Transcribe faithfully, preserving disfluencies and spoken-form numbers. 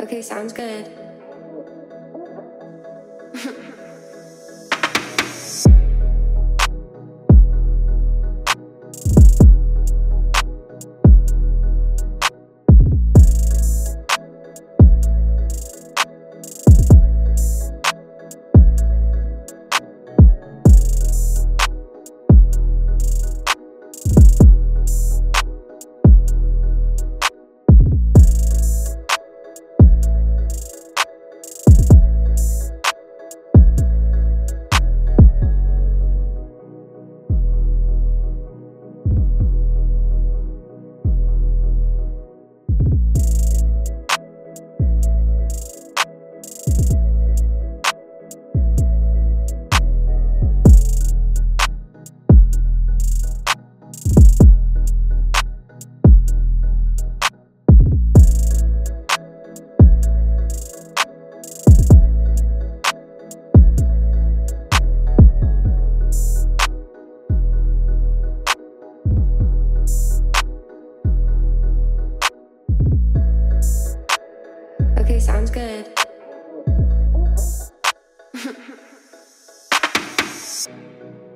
Okay, sounds good. Okay, sounds good.